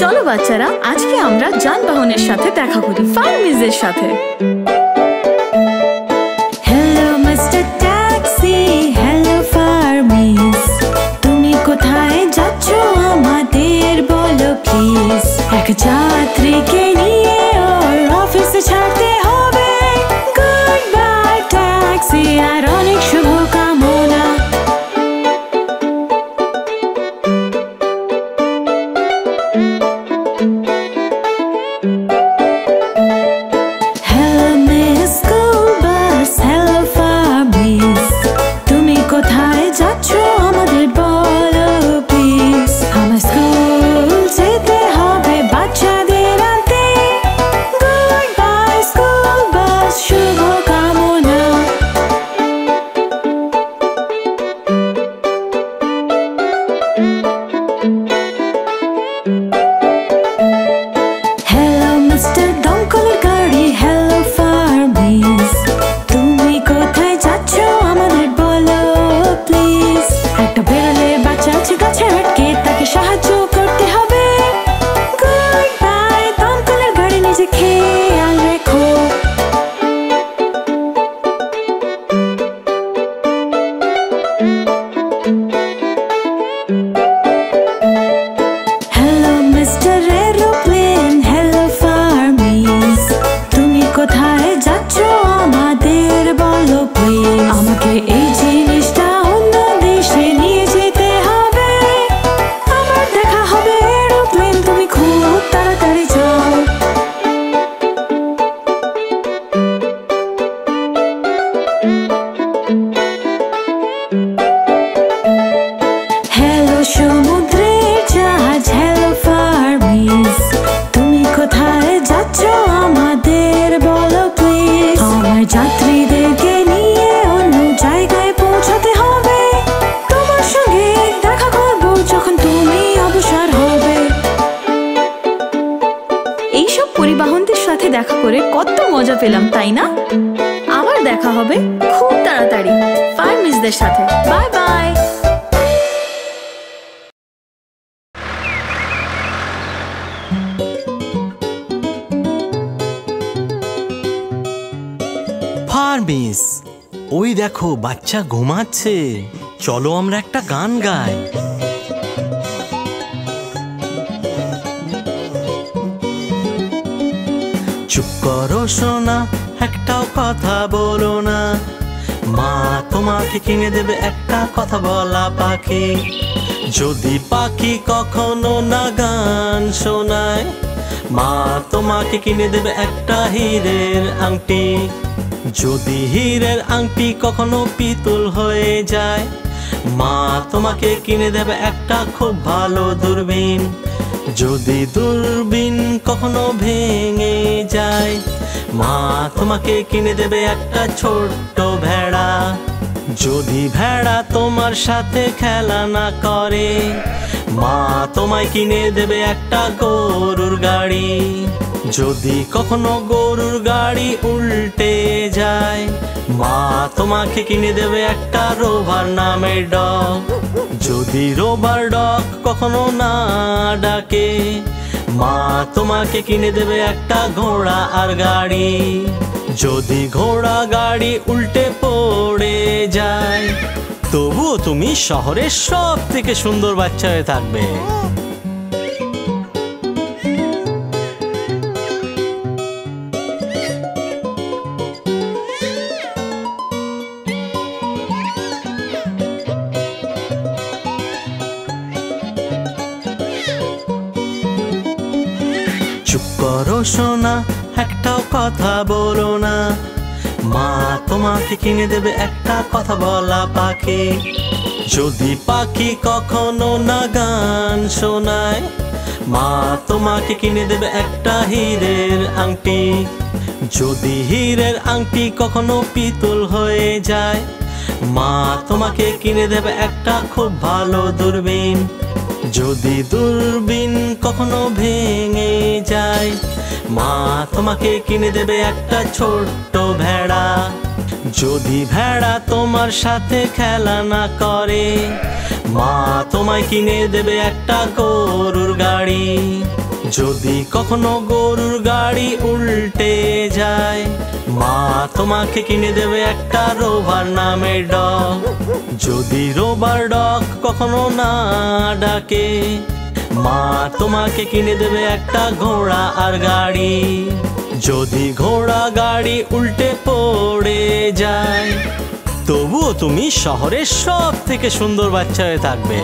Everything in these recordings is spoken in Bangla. চলো বাচ্চারা, আজকে আমরা যানবাহনের সাথে দেখা করি, ফার্মিজের সাথে। হ্যালো মিস্টার ট্যাক্সি, হ্যালো ফার্মিজ, তুমি কোথায় যাচ্ছ আমাদের বলো প্লিজ। এক যাত্রীকে নিয়ে ওর অফিসে ছাড়তে হবে। গুড বাই ট্যাক্সি, আর অনেক শুভকামনা। এইসব পরিবহনদের সাথে দেখা করে কত মজা পেলাম, তাই না? আবার দেখা হবে খুব তাড়াতাড়ি ফার্মিজদের সাথে। Bye bye. মিস, ওই দেখো বাচ্চা ঘুমাচ্ছে, চলো আমরা একটা গান গাই। চুপ করো সোনা, একটাও কথা বলো না, মা তোমাকে কিনে দেবে একটা কথা বলা পাখি। যদি পাখি কখনো না গান শোনায়, মা তোমাকে কিনে দেবে একটা হীরের আংটি। যদি হীরের আংটি কখনো পিতল হয়ে যায়, মা তোমাকে কিনে দেবে একটা খুব ভালো দূরবীন। যদি দূরবীন কখনো ভেঙে যায়, মা তোমাকে কিনে দেবে একটা ছোট্ট ভেড়া। যদি ভেড়া তোমার সাথে খেলা না করে, মা তোমায় কিনে দেবে একটা গরুর গাড়ি। যদি কখনো গরুর গাড়ি উল্টে যায়, মা তোমাকে কিনে দেবে একটা রোভার নামের ডগ। যদি রোভার ডগ কখনো না ডাকে, মা তোমাকে কিনে দেবে একটা ঘোড়া আর গাড়ি। যদি ঘোড়া গাড়ি উল্টে পড়ে যায়, তবুও তুমি শহরের সব থেকে সুন্দর বাচ্চা হয়ে থাকবে। চুপ করো সোনা, একটাও কথা বলো না, মা তোমাকে কিনে দেবে একটা কথা বলা পাখি। যদি পাখি কখনো না গান শোনায়, মা তোমাকে কিনে দেবে একটা হীরের আংটি। যদি হীরের আংটি কখনো পিতল হয়ে যায়, মা তোমাকে কিনে দেবে একটা খুব ভালো দূরবীন। যদি দূরবীন কখনো ভেঙে যায়, মা তোমাকে কিনে দেবে একটা ছোট্ট ভেড়া। যদি ভেড়া তোমার সাথে খেলা না করে, মা তোমায় কিনে দেবে একটা গরুর গাড়ি। যদি কখনো গরুর গাড়ি উল্টে যায়, মা তোমাকে কিনে দেবে একটা রোভার নামে ডগ। যদি রোভার ডগ কখনো না ডাকে, মা তোমাকে কিনে দেবে একটা ঘোড়া আর গাড়ি। যদি ঘোড়া গাড়ি উল্টে পড়ে যায়, তবুও তুমি শহরের সব থেকে সুন্দর বাচ্চা হয়ে থাকবে।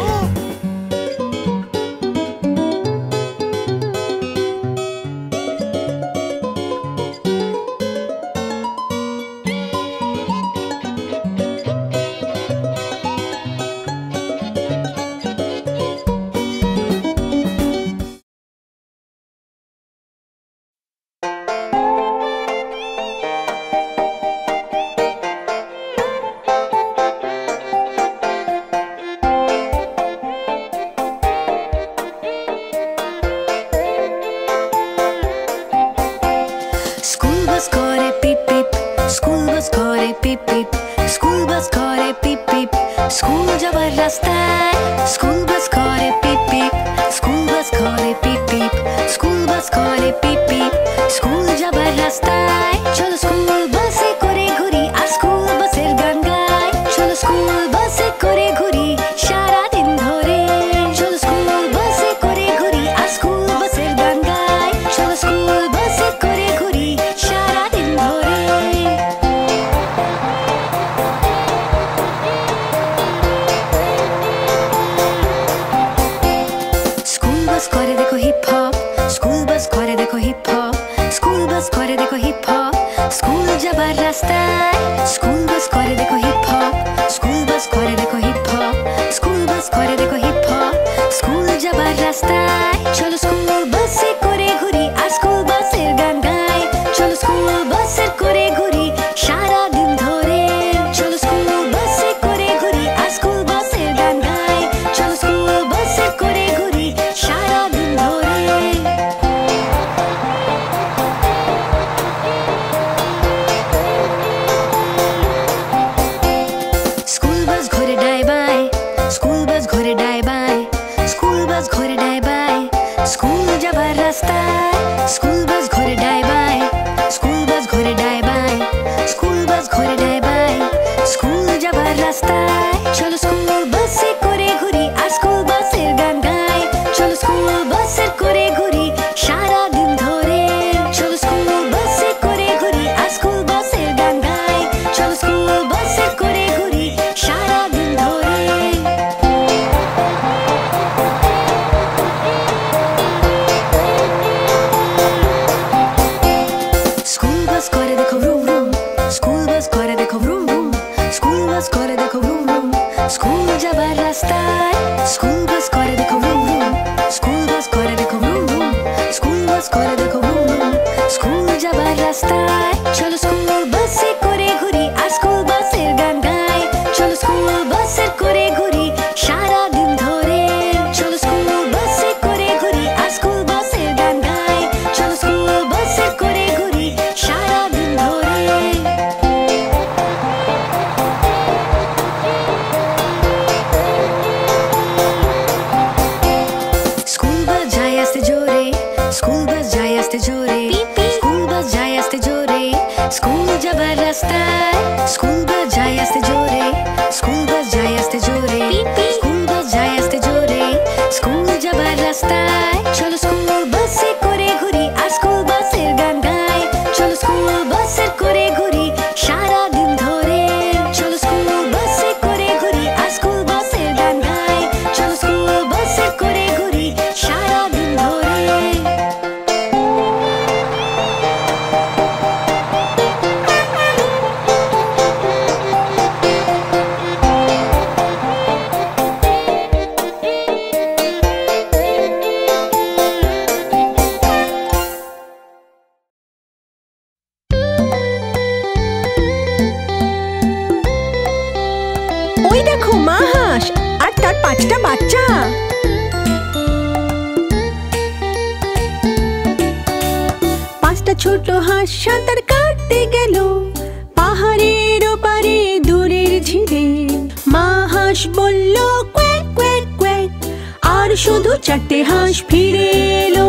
শুধু চারটে হাঁস ফিরে এলো।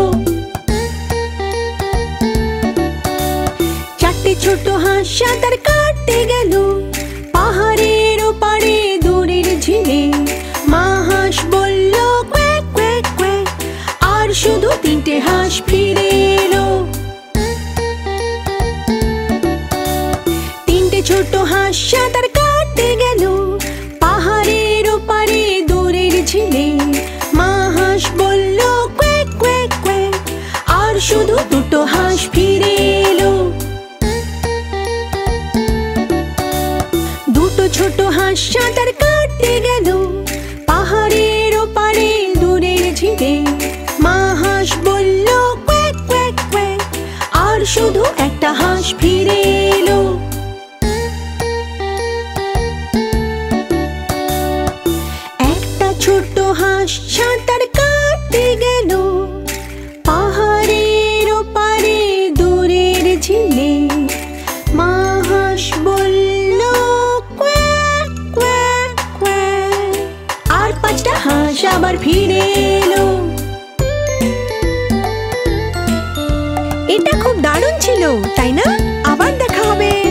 ছোট হাঁস সাঁতার কাটতে গেল পাহাড়ের ওপারে দূরের ঝিলে। মা হাঁস বলল কোয়েক কোয়েক কোয়েক, আর শুধু তিনটে হাঁস ফিরে এলো। তিনটে ছোট হাঁস সাঁতার কাটতে গেল পাহাড়ের ওপারে দূরের ঝিলে। মা হাঁস বলল কোয়েক কোয়েক কোয়েক, আর শুধু দুটো হাঁস ফিরে এলো। ছোট হাঁস সাঁতার কাটতে গেল পাহাড়ের ওপারে দূরের ঝিলে। মা হাঁস বলল কোয়েক কোয়েক কোয়েক, আর শুধু একটা হাঁস ফিরে এলো। একটা ছোট হাঁস সাঁতার কাটতে গেল পাহাড়ের ওপারে দূরের ঝিলে। মা হাঁস বলল হাঁস আবার ফিরে এলো। এটা খুব দারুণ ছিল, তাই না? আবার দেখা হবে। ও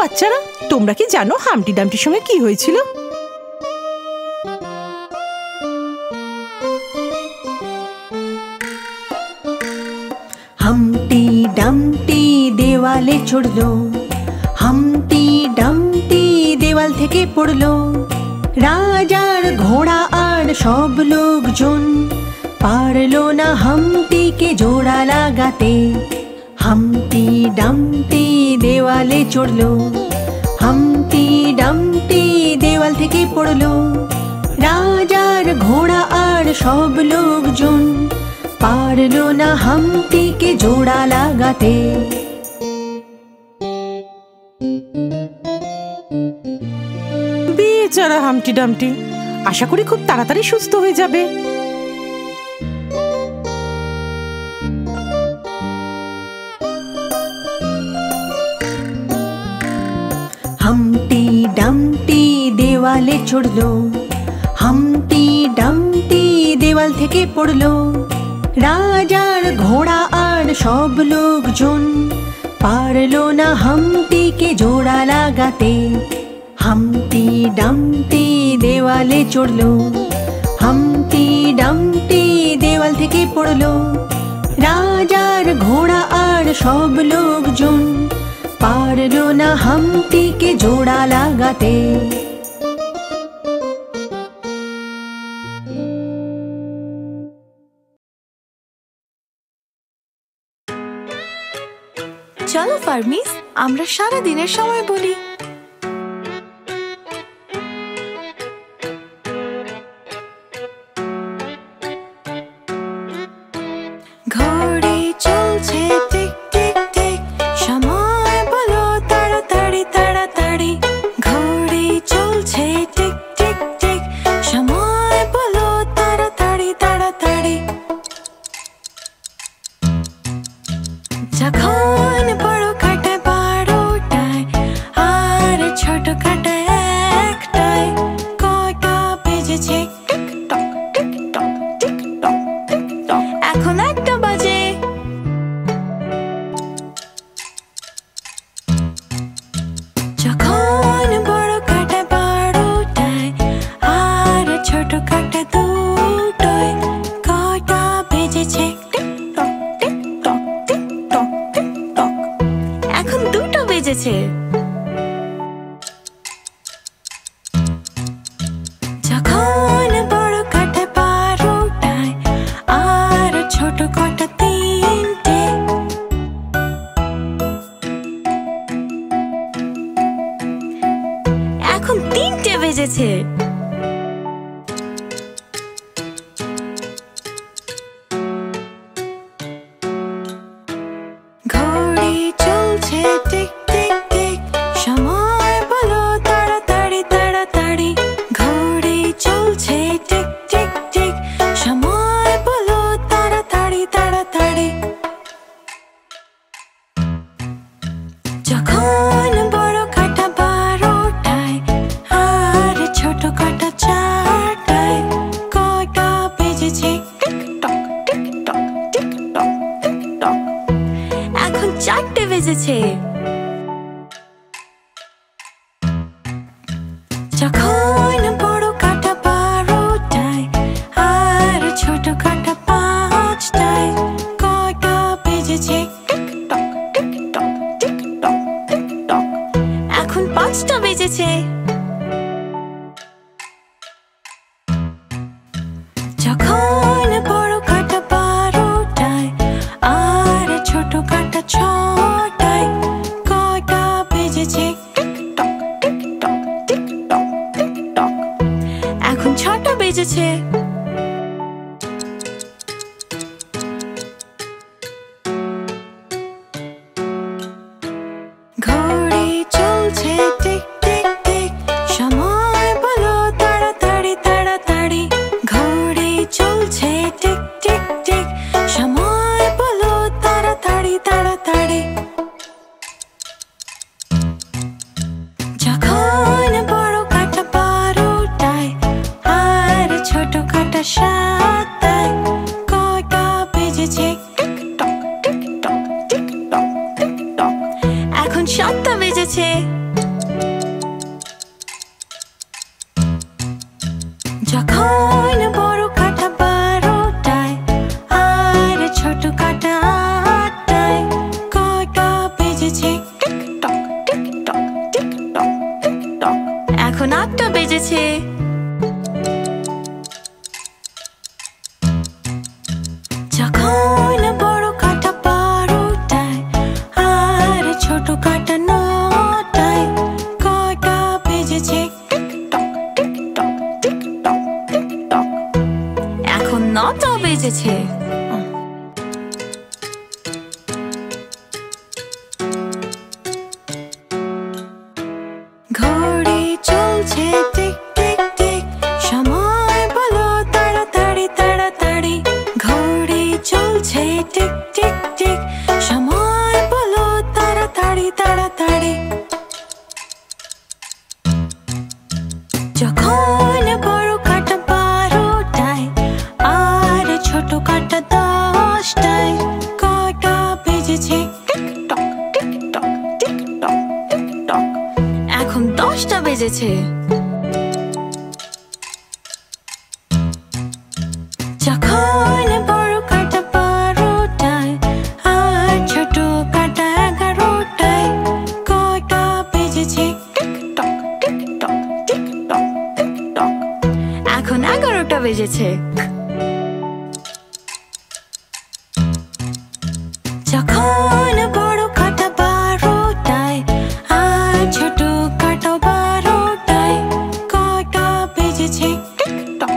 বাচ্চারা, তোমরা কি জানো হাম্পটি ডাম্পটির সঙ্গে কি হয়েছিল? হাম্পটি ডাম্পটি দেওয়ালে চড়লো, হাম্পটি ডাম্পটি দেওয়াল থেকে পড়লো। রাজার ঘোড়া আর সব লোকজন পারলো না হাম্পটিকে জোড়া লাগাতে। হাম্পটি ডাম্পটি দেওয়ালে চড়লো, হাম্পটি ডাম্পটি দেওয়াল থেকে পড়লো। রাজার ঘোড়া আর সব লোকজন পারলো না হাম্পটিকে জোড়া লাগাতে। বেচারা হাম্পটি ডাম্পটি, আশা করি খুব তাড়াতাড়ি সুস্থ হয়ে যাবে। হাম্পটি ডাম্পটি দেওয়ালে চড়লো, হাম্পটি ডাম্পটি দেওয়াল থেকে পড়লো। রাজার ঘোড়া আর সব লোকজন পারলো না হাম্পটিকে জোড়া লাগাতে। হাম্পটি ডাম্পটি দেওয়ালে চড়লো, হাম্পটি ডাম্পটি দেওয়াল থেকে পড়লো। রাজার ঘোড়া আর সব লোকজন পারলো না হাম্পটিকে জোড়া লাগাতে। চলো ফার্মিস, আমরা সারা দিনের সময় বলি। ঘড়ি চলছে টিক টিক টিক, সময় বলো তাড়াতাড়ি তাড়াতাড়ি। ঘড়ি চলছে টিক টিক টিক, সময় বলো তাড়াতাড়ি তাড়াতাড়ি। যখন বড় কাটা বার ওঠায় আর ছোট টক। এখন ৪টে বেজেছে। যখন বড় কাটা ১২টায় আর ছোট কাটা ৫টায়, কটা বেজেছে? Tick tock tick tock tick tock tick tock. এখন ৫টা বেজেছে। যখন বড় কাটা ১২টায় আর ছোট কাটা ৬টায়, কটা বেজেছে? Tick tock tick tock tick tock tick tock. এখন ৬টা বেজেছে। ঘড়ি চলছে টিক টিক টিক, সময় বলো তাড়াতাড়ি তাড়াতাড়ি। ঘড়ি চলছে টিক টিক টিক, সময় বলো তাড়াতাড়ি তাড়াতাড়ি। যখন বড় কাটা ১২টায় আর ছোট কাটা ৭টায়, কটা বেজেছে? Tick tock tick tock tick tock tick tock. এখন ৭টা বেজেছে। যখন বড় কাটা ১২টায় আর ছোট কাটা ৮টায়, কটা বেজেছে? Tick tock tick tock tick tock tick tock. এখন ৮টা বেজেছে। যখন বড় কাটা ১২টায় আর ছোট কাটা ৯টায়, কটা বেজেছে? Tick tock tick tock tick tock tick tock. এখন ৯টা বেজেছে। ঘড়ি চলছে টিক টিক টিক, সময় বলো তাড়াতাড়ি তাড়াতাড়ি। ঘড়ি চলছে টিক টিক টিক, সময় বলো তাড়াতাড়ি তাড়াতাড়ি। যখন বড় কাটা ১২টায় আর ছোট কাটা ১০টায়, কটা বেজেছে? Tick tock tick tock tick tock tick tock. এখন ১০টা বেজেছে। যখন বড় কাটা ১২টায় আর ছোট কাটা ১১টায়, কটা বেজেছে? Tick tock tick tock tick tock tick tock. এখন ১১টা বেজেছে। যখন বড় কাটা ১২টায় আর ছোট কাটা ১২টায়, কটা বেজেছে? Tick tock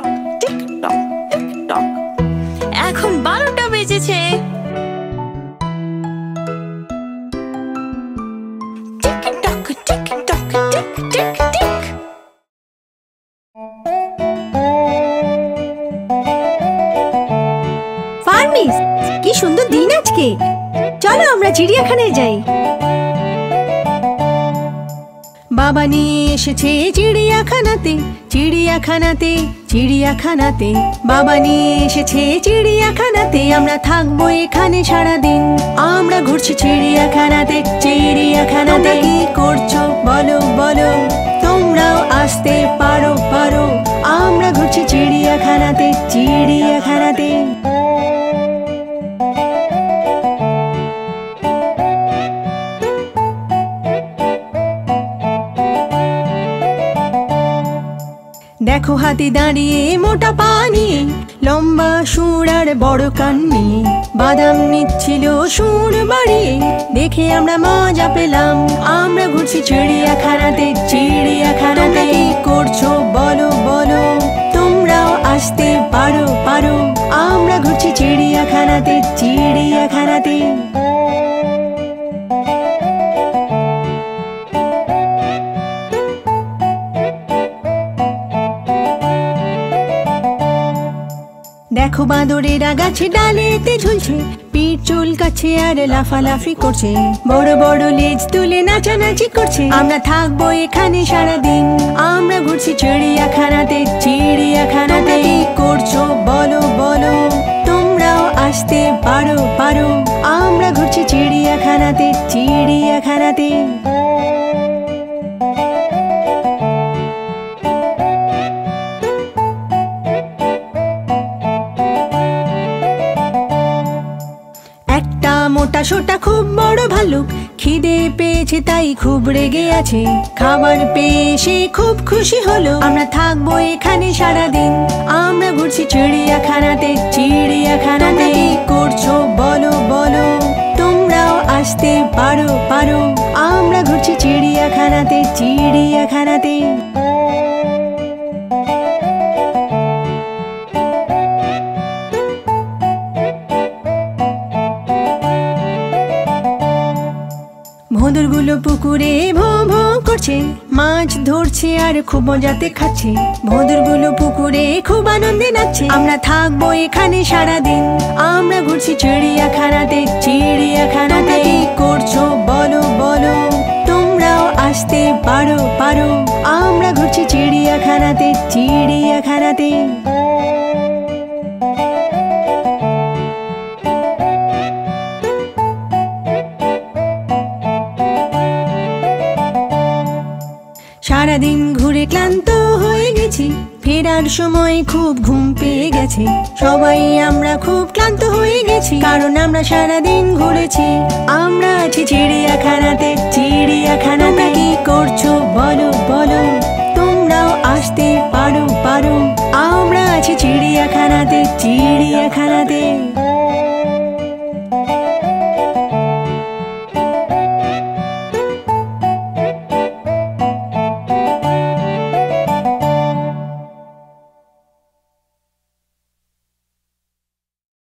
tick tock tick tock tick tock. এখন ১২টা বেজেছে। Tick tock tick tock tick tick tick. ফার্মিস, কি সুন্দর দিন আজকে! চলো আমরা চিড়িয়াখানায় যাই। বাবা নিয়ে এসেছে চিড়িয়াখানাতে, চিড়িয়াখানাতে চিড়িয়াখানাতে। বাবা নিয়ে এসেছে চিড়িয়াখানাতে, আমরা থাকবো এখানে সারাদিন। আমরা ঘুরছি চিড়িয়াখানাতে চিড়িয়াখানাতে। কি করছো বলো বলো, তোমরাও আসতে পারো পারো। আমরা ঘুরছি চিড়িয়াখানাতে চিড়িয়াখানাতে। দেখো হাতি দাঁড়িয়ে মোটা পা নিয়ে, লম্বা শুঁড় আর বড় কান নিয়ে। বাদাম নিচ্ছিল শুঁড় বাড়িয়ে, দেখে আমরা মজা পেলাম। আমরা ঘুরছি চিড়িয়াখানাতে চিড়িয়াখানাতে। কি করছো বলো বলো, তোমরাও আসতে পারো পারো। আমরা ঘুরছি চিড়িয়াখানাতে চিড়িয়াখানাতে। দেখো বাঁদরেরা গাছে ডালেতে ঝুলছে, পিঠ চুলকাচ্ছে আর লাফালাফি করছে। বড় বড় লেজ তুলে নাচানাচি করছে। আমরা থাকবো এখানে সারাদিন। আমরা ঘুরছি চিড়িয়াখানাতে চিড়িয়াখানাতে। কি করছো বলো বলো, তোমরাও আসতে পারো পারো, আমরা ঘুরছি চিড়িয়াখানাতে চিড়িয়াখানাতে। একটা মোটা সোটা খুব বড় ভালুক খিদে পেয়েছে তাই খুব রেগে আছে, খাবার পেয়ে সে খুব খুশি হলো। আমরা থাকবো এখানে সারাদিন, আমরা ঘুরছি চিড়িয়াখানাতে চিড়িয়াখানাতে। কি করছো বলো বলো, তোমরাও আসতে পারো পারো, আমরা ঘুরছি চিড়িয়াখানাতে চিড়িয়াখানাতে। ভোঁদরগুলো পুকুরে ভোঁ ভোঁ করছে, মাছ ধরছে আর খুব মজাতে খাচ্ছে। ভোঁদরগুলো পুকুরে খুব আনন্দে নাচছে, আমরা থাকবো এখানে সারাদিন, আমরা ঘুরছি চিড়িয়াখানাতে চিড়িয়াখানাতে। কি করছো বলো বলো, তোমরাও আসতে পারো পারো, আমরা ঘুরছি চিড়িয়াখানাতে চিড়িয়াখানাতে। সারাদিন ঘুরে ক্লান্ত হয়ে গেছি, ফেরার সময় খুব ঘুম পেয়ে গেছে। সবাই আমরা খুব ক্লান্ত হয়ে গেছি, কারণ আমরা সারাদিন ঘুরেছি, আমরা আছি চিড়িয়াখানাতে চিড়িয়াখানাতে। কি করছো বলো বলো, তোমরাও আসতে পারো পারো, আমরা আছি চিড়িয়াখানাতে চিড়িয়াখানাতে।